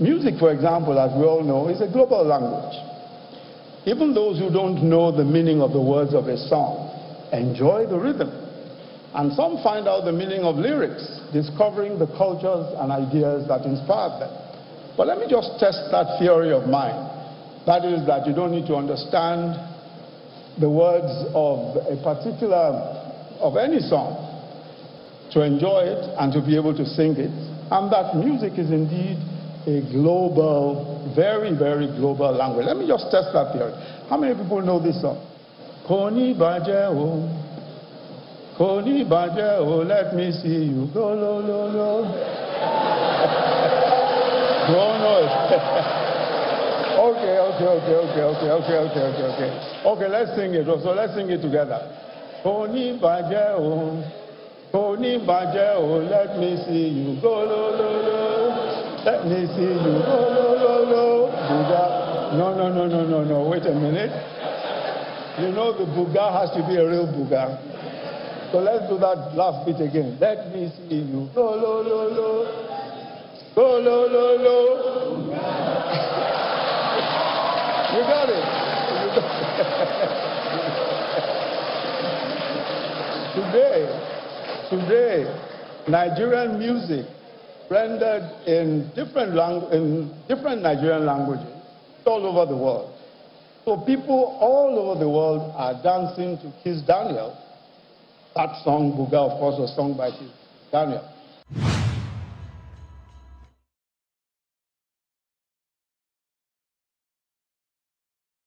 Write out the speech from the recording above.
Music, for example, as we all know, is a global language. Even those who don't know the meaning of the words of a song enjoy the rhythm. And some find out the meaning of lyrics, discovering the cultures and ideas that inspired them. But let me just test that theory of mine. That is that you don't need to understand the words of a of any song to enjoy it and to be able to sing it. And that music is indeed a global, very, very global language. Let me just test that theory. How many people know this song? Koni Bajeo, Koni Bajeo, let me see you go, lo, lo, lo. No, no. Okay, let's sing it. So let's sing it together. Koni Bajeo, Koni Bajeo, let me see you go, lo, lo, lo. Let me see you go, lo, lo, lo. Buga. No, wait a minute. You know the Buga has to be a real Buga. So let's do that last bit again. Let me see you go, lo, lo, lo. Go, lo, lo, lo. You got it. Today, Nigerian music rendered in different Nigerian languages all over the world. So people all over the world are dancing to Kizz Daniel. That song, Buga, of course, was sung by Kizz Daniel.